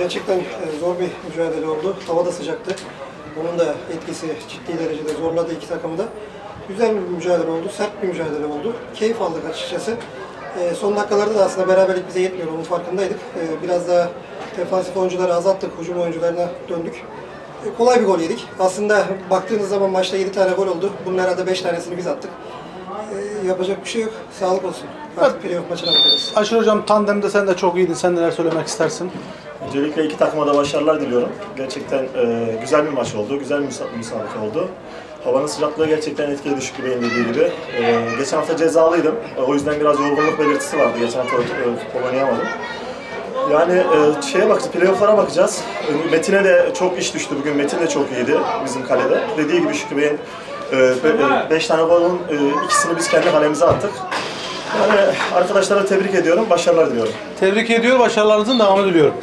Gerçekten zor bir mücadele oldu. Hava da sıcaktı. Onun da etkisi ciddi derecede zorladı iki takımı da. Güzel bir mücadele oldu, sert bir mücadele oldu. Keyif aldık açıkçası. Son dakikalarda da aslında beraberlik bize yetmiyor, onun farkındaydık. Biraz daha defansif oyuncuları azalttık, hücum oyuncularına döndük. Kolay bir gol yedik. Aslında baktığınız zaman maçta 7 tane gol oldu. Bunun herhalde 5 tanesini biz attık. Yapacak bir şey yok. Sağlık olsun. Artık playoff maçına bakarız. Aşır hocam, tandemde sen de çok iyiydin. Sen neler söylemek istersin? Öncelikle iki takıma da başarılar diliyorum. Gerçekten güzel bir maç oldu. Güzel bir müsabaka oldu. Havanın sıcaklığı gerçekten etkili düşük benim dediği gibi. Geçen hafta cezalıydım. O yüzden biraz yorgunluk belirtisi vardı. Geçen hafta futbol oynayamadım. Yani playoff'lara bakacağız. Metin'e de çok iş düştü bugün. Metin de çok iyiydi bizim kalede. Dediği gibi Şükrü Bey'in 5 tane golün ikisini biz kendi kalemize attık. Yani arkadaşlara tebrik ediyorum, başarılar diliyorum. Tebrik ediyor, başarılarınızın devamını diliyorum.